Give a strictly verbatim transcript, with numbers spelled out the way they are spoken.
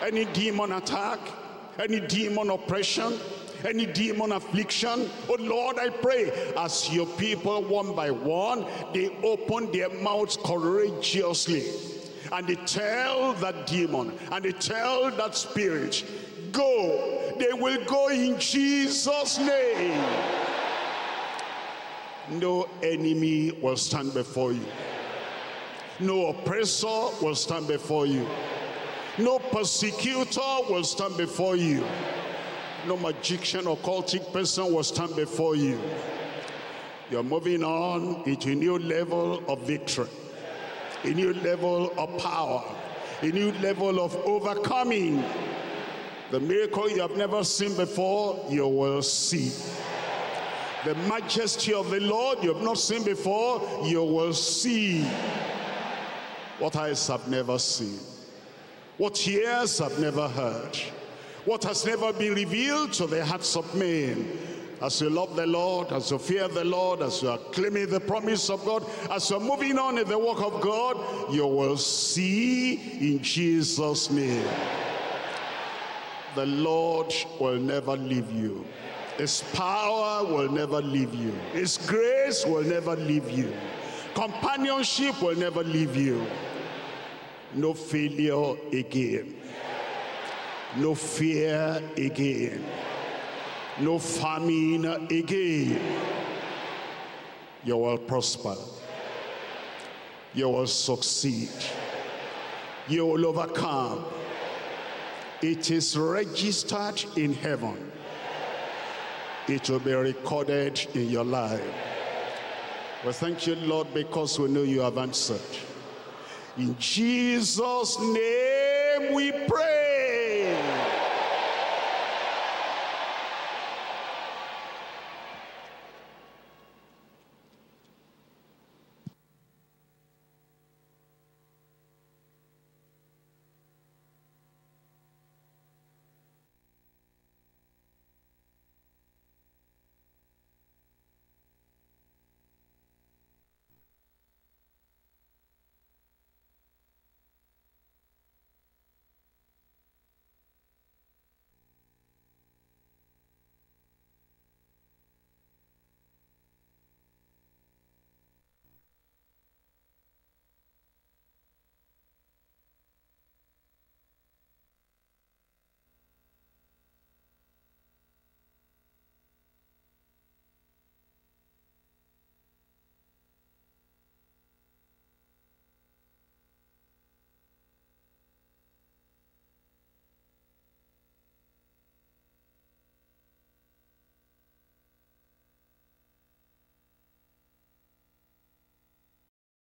Any demon attack, any demon oppression, any demon affliction, oh Lord, I pray, as your people one by one, they open their mouths courageously, and they tell that demon, and they tell that spirit, go. They will go in Jesus' name. No enemy will stand before you. No oppressor will stand before you. No persecutor will stand before you. No magician or cultic person will stand before you. You're moving on into a new level of victory, a new level of power, a new level of overcoming. The miracle you have never seen before, you will see. The majesty of the Lord you have not seen before, you will see. What eyes have never seen, what ears have never heard, what has never been revealed to the hearts of men. As you love the Lord, as you fear the Lord, as you are claiming the promise of God, as you are moving on in the work of God, you will see in Jesus' name. The Lord will never leave you. His power will never leave you. His grace will never leave you. Companionship will never leave you. No failure again. No fear again. No famine again. You will prosper. You will succeed. You will overcome. It is registered in heaven. It will be recorded in your life. Well, thank you, Lord, because we know you have answered. In Jesus' name we pray.